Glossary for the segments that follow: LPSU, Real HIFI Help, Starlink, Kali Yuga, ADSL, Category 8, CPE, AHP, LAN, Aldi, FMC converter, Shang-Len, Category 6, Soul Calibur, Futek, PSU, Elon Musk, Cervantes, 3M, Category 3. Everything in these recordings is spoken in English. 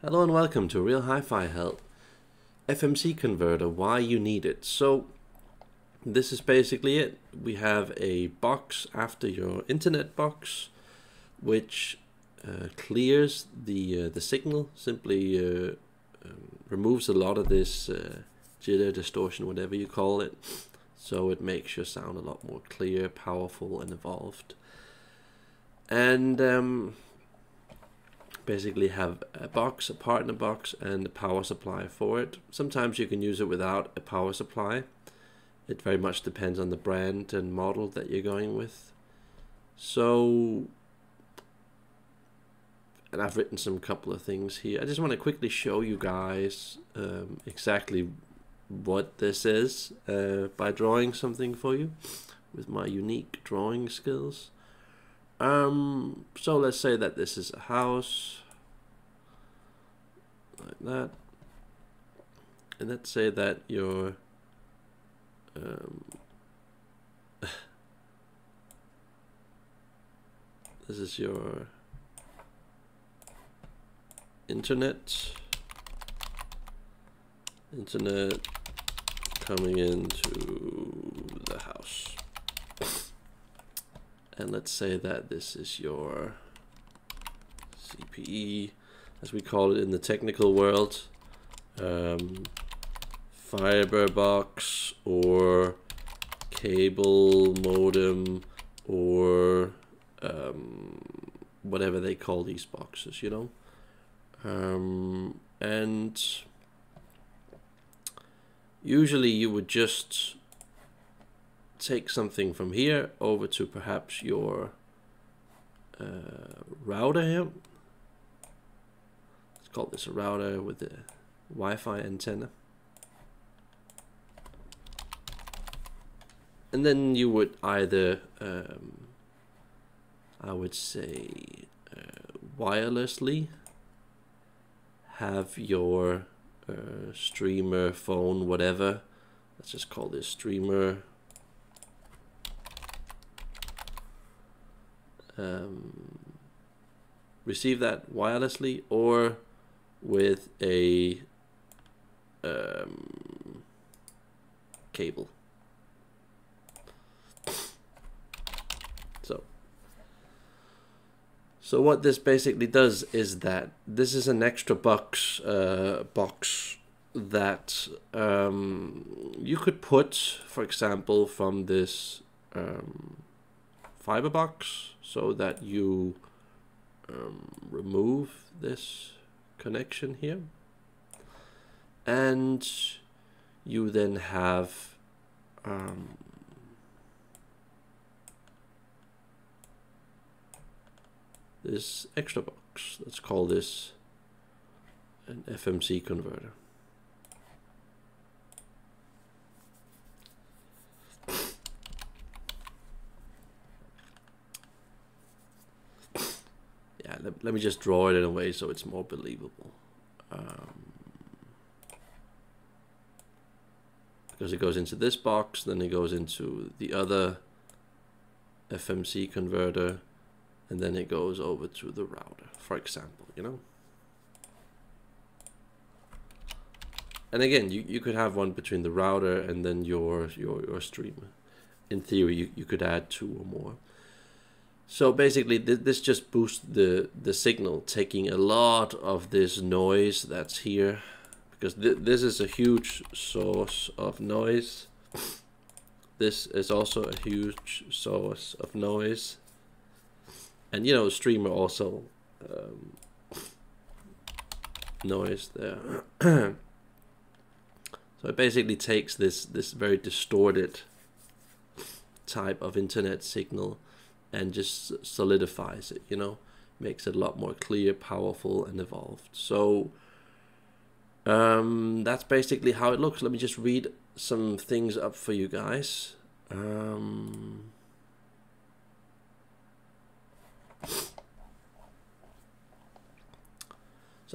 Hello and welcome to Real HIFI Help. FMC converter, why you need it. So this is basically it. We have a box after your internet box which clears the signal, simply removes a lot of this jitter, distortion, whatever you call it, so it makes your sound a lot more clear, powerful and evolved. And basically have a box, a partner box, and a power supply for it. Sometimes you can use it without a power supply. It very much depends on the brand and model that you're going with. So, and I've written some couple of things here. I just want to quickly show you guys exactly what this is by drawing something for you with my unique drawing skills. So let's say that this is a house, like that, and let's say that your this is your internet coming into the house. And let's say that this is your CPE, as we call it in the technical world, fiber box or cable modem or whatever they call these boxes, you know. And usually you would just take something from here over to perhaps your router here. Let's call this a router with a Wi-Fi antenna. And then you would either, I would say, wirelessly have your streamer, phone, whatever. Let's just call this streamer. Receive that wirelessly or with a cable. So what this basically does is that this is an extra box that you could put, for example, from this fiber box, so that you remove this connection here, and you then have this extra box. Let's call this an FMC converter. Let me just draw it in a way so it's more believable, because it goes into this box, then it goes into the other FMC converter, and then it goes over to the router, for example, you know. And again, you could have one between the router and then your streamer. In theory, you could add two or more. So basically, this just boosts the signal, taking a lot of this noise that's here, because this is a huge source of noise. This is also a huge source of noise. And, you know, streamer also noise there. So it basically takes this very distorted type of internet signal and just solidifies it, you know, makes it a lot more clear, powerful, and evolved. So that's basically how it looks. Let me just read some things up for you guys. So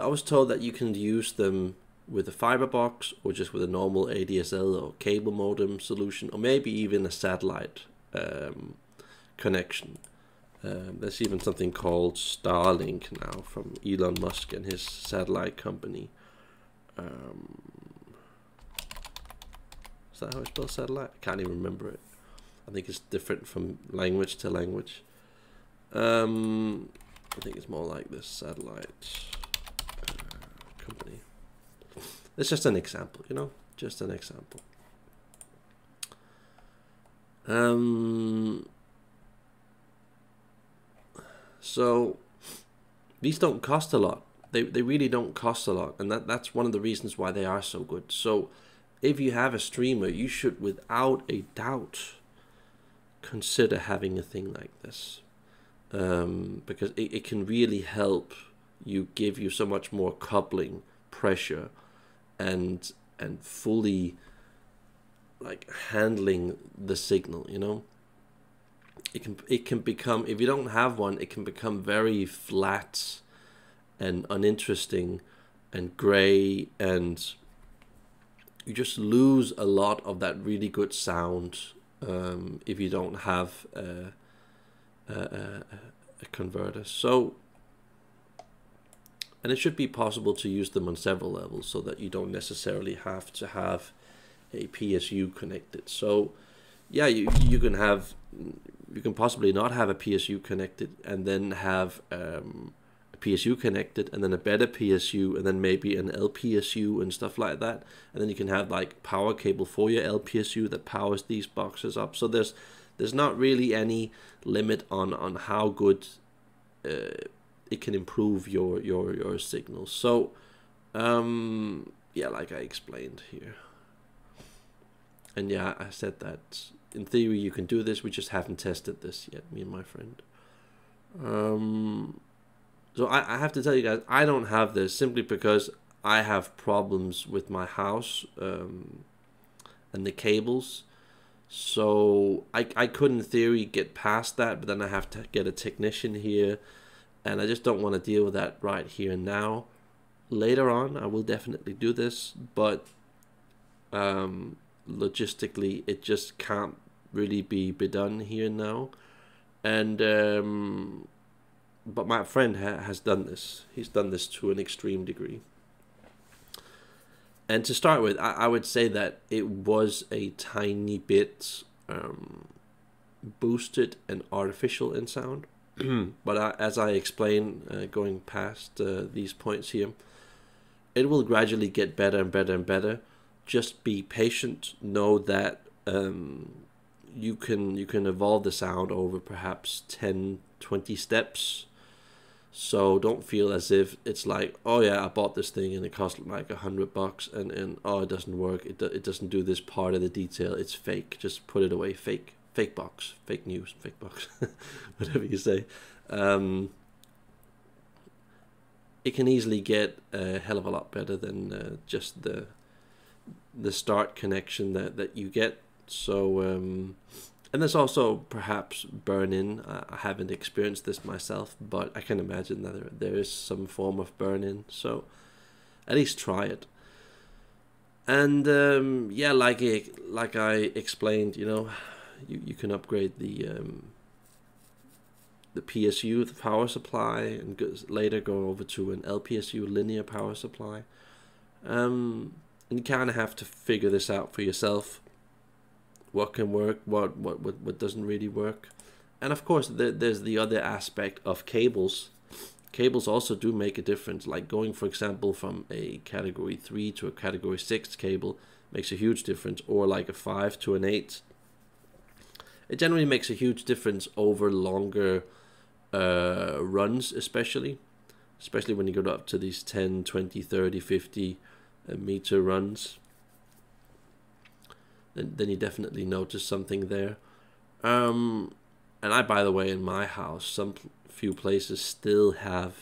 I was told that you can use them with a fiber box or just with a normal ADSL or cable modem solution, or maybe even a satellite connection. There's even something called Starlink now from Elon Musk and his satellite company. Is that how it's spelled, satellite? I can't even remember it. I think it's different from language to language. I think it's more like this satellite company. It's just an example, you know, just an example. So these don't cost a lot. They really don't cost a lot, and that's one of the reasons why they are so good. So if you have a streamer, you should without a doubt consider having a thing like this, because it can really help you, give you so much more coupling pressure and fully like handling the signal, you know. It can become, if you don't have one, it can become very flat and uninteresting and gray, and you just lose a lot of that really good sound if you don't have a converter. So, and it should be possible to use them on several levels so that you don't necessarily have to have a PSU connected. So yeah, you can possibly not have a PSU connected, and then have a PSU connected, and then a better PSU, and then maybe an LPSU and stuff like that. And then you can have like power cable for your LPSU that powers these boxes up. So there's not really any limit on how good it can improve your signal. So yeah, like I explained here. And yeah, I said that in theory you can do this. We just haven't tested this yet, me and my friend. So I have to tell you guys, I don't have this simply because I have problems with my house and the cables. So I could in theory get past that, but then I have to get a technician here, and I just don't want to deal with that right here and now. Later on, I will definitely do this, but logistically it just can't really be done here now. And but my friend has done this. He's done this to an extreme degree. And to start with, I would say that it was a tiny bit boosted and artificial in sound. But as I explain, going past these points here, it will gradually get better and better and better. Just be patient. Know that you can evolve the sound over perhaps 10, 20 steps. So don't feel as if it's like, oh yeah, I bought this thing and it cost like $100 and oh, it doesn't work. It doesn't do this part of the detail. It's fake. Just put it away. Fake box. Fake news. Fake box. Whatever you say. It can easily get a hell of a lot better than just the start connection that you get. So and there's also perhaps burn-in. I haven't experienced this myself, but I can imagine that there is some form of burn-in, so at least try it. And yeah, like I explained, you know, you can upgrade the PSU, the power supply, and later go over to an LPSU, linear power supply. And you kind of have to figure this out for yourself. What can work, what doesn't really work. And of course, there's the other aspect of cables. Cables also do make a difference. Like going, for example, from a Category 3 to a Category 6 cable makes a huge difference, or like a 5 to an 8. It generally makes a huge difference over longer runs, especially when you go up to these 10, 20, 30, 50, meter runs, then you definitely notice something there. And I, by the way, in my house, some few places still have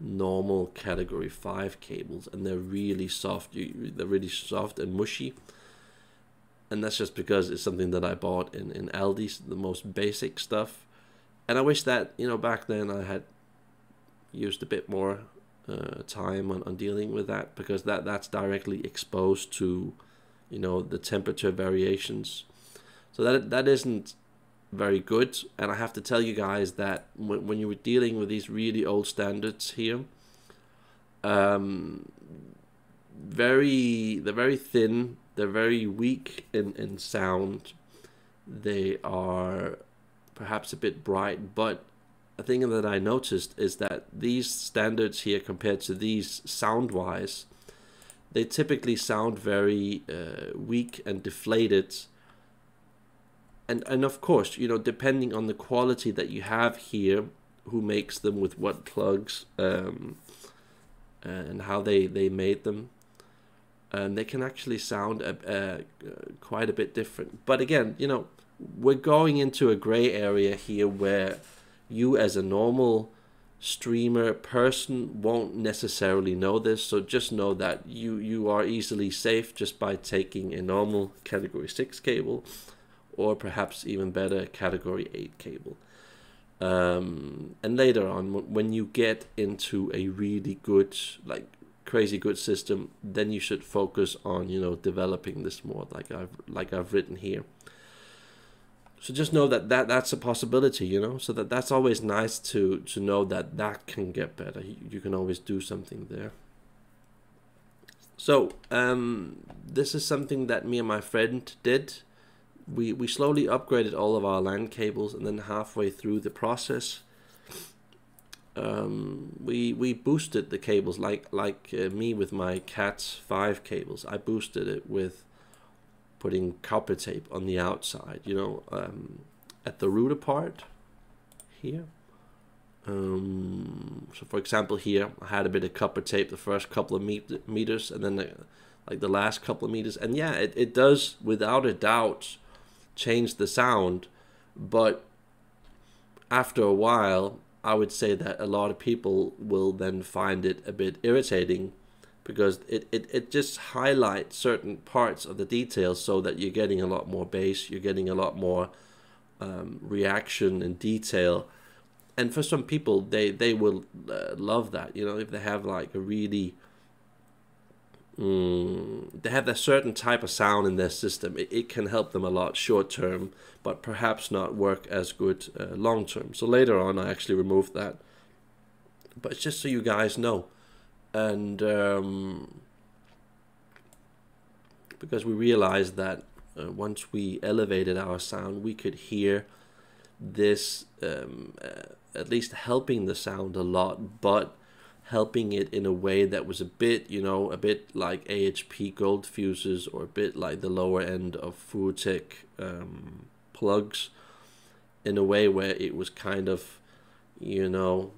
normal Category 5 cables, and they're really soft. They're really soft and mushy, and that's just because it's something that I bought in Aldi's, the most basic stuff. And I wish that, you know, back then I had used a bit more time on dealing with that, because that's directly exposed to, you know, the temperature variations. So that isn't very good. And I have to tell you guys that when you were dealing with these really old standards here, they're very thin, they're very weak in sound, they are perhaps a bit bright, but a thing that I noticed is that these standards here compared to these sound-wise, they typically sound very weak and deflated. And of course, you know, depending on the quality that you have here, who makes them with what plugs, and how they made them, and they can actually sound quite a bit different. But again, you know, we're going into a gray area here where you as a normal streamer person won't necessarily know this. So just know that you are easily safe just by taking a normal Category 6 cable, or perhaps even better, Category 8 cable. And later on, when you get into a really good, like crazy good system, then you should focus on, you know, developing this more, like I've written here. So just know that, that's a possibility, you know, so that's always nice to know that that can get better. You can always do something there. So this is something that me and my friend did. We slowly upgraded all of our LAN cables, and then halfway through the process, we boosted the cables, like me with my Cat 5 cables. I boosted it with putting copper tape on the outside, you know, at the router part here. So for example here, I had a bit of copper tape the first couple of meters, and then the last couple of meters. And yeah, it does without a doubt change the sound, but after a while, I would say that a lot of people will then find it a bit irritating, because it just highlights certain parts of the details, so that you're getting a lot more bass, you're getting a lot more reaction and detail. And for some people, they will love that, you know, if they have like a really, they have a certain type of sound in their system, it can help them a lot short term, but perhaps not work as good long term. So later on, I actually removed that, but it's just so you guys know. And because we realized that once we elevated our sound, we could hear this at least helping the sound a lot, but helping it in a way that was a bit, you know, a bit like AHP gold fuses, or a bit like the lower end of Futek plugs, in a way where it was kind of, you know,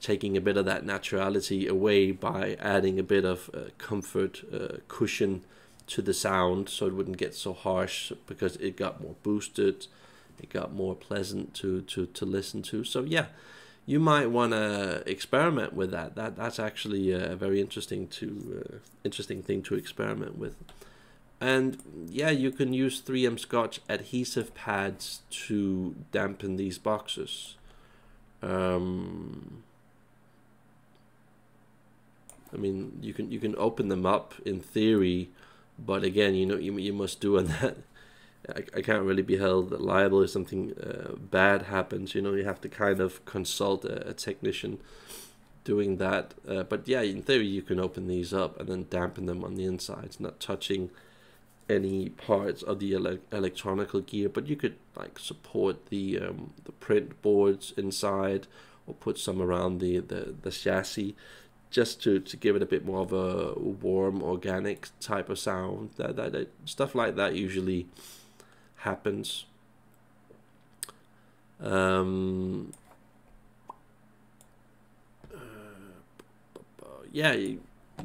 taking a bit of that naturality away by adding a bit of comfort cushion to the sound, so it wouldn't get so harsh, because it got more boosted, it got more pleasant to listen to. So yeah, you might want to experiment with that. That's actually a very interesting interesting thing to experiment with. And yeah, you can use 3M Scotch adhesive pads to dampen these boxes. I mean, you can open them up in theory, but again, you know, you must do on that. I can't really be held liable if something bad happens. You know, you have to kind of consult a technician doing that. But yeah, in theory, you can open these up and then dampen them on the insides, not touching any parts of the electronical gear. But you could like support the print boards inside, or put some around the chassis, just to give it a bit more of a warm, organic type of sound. That stuff like that usually happens. Yeah,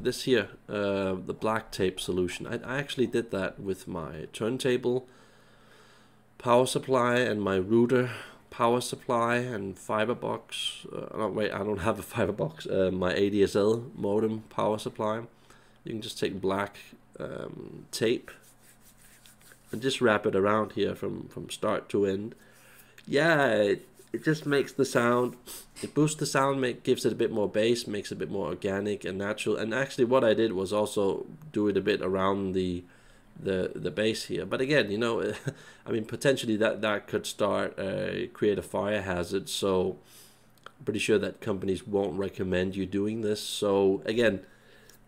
this here, the black tape solution. I actually did that with my turntable power supply and my router power supply and fiber box. I don't have a fiber box. My ADSL modem power supply. You can just take black tape and just wrap it around here from start to end. Yeah, it just makes the sound. It boosts the sound, gives it a bit more bass, makes it a bit more organic and natural. And actually, what I did was also do it a bit around the the base here. But again, you know, I mean, potentially that could start create a fire hazard. So I'm pretty sure that companies won't recommend you doing this. So again,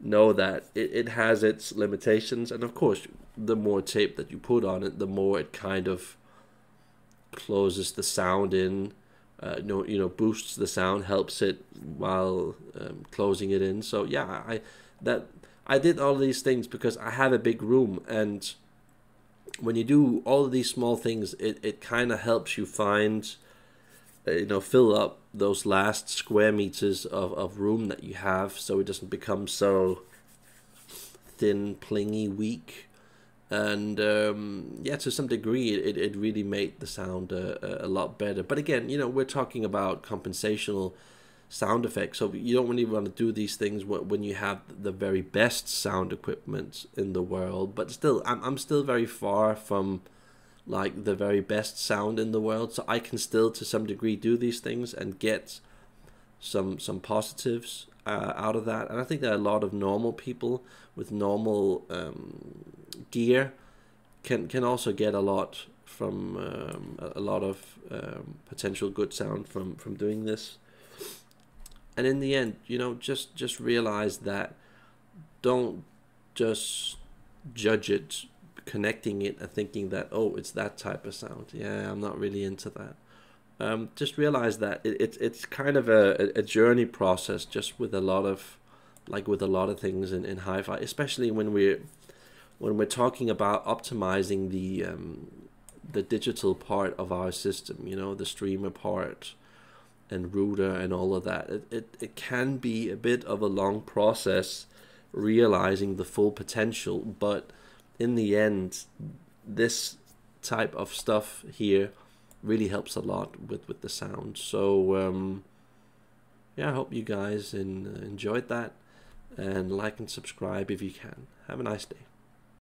know that it has its limitations, and of course, the more tape that you put on it, the more it kind of closes the sound in. You know, boosts the sound, helps it while closing it in. So yeah, I did all of these things because I have a big room, and when you do all of these small things, it kind of helps you find, you know, fill up those last square meters of room that you have, so it doesn't become so thin, plingy, weak. And yeah, to some degree, it really made the sound a lot better. But again, you know, we're talking about compensational sound effects, so you don't really want to do these things when you have the very best sound equipment in the world. But still, I'm still very far from like the very best sound in the world, so I can still to some degree do these things and get some positives out of that. And I think that a lot of normal people with normal gear can also get a lot from a lot of potential good sound from doing this. And in the end, you know, just realize that don't just judge it, connecting it and thinking that, oh, it's that type of sound. Yeah, I'm not really into that. Just realize that it's kind of a journey process, just with a lot of, like with a lot of things in hi-fi, especially when we're talking about optimizing the digital part of our system, you know, the streamer part and router and all of that. It can be a bit of a long process realizing the full potential, but in the end, this type of stuff here really helps a lot with the sound. So yeah, I hope you guys enjoyed that, and like and subscribe if you can. Have a nice day.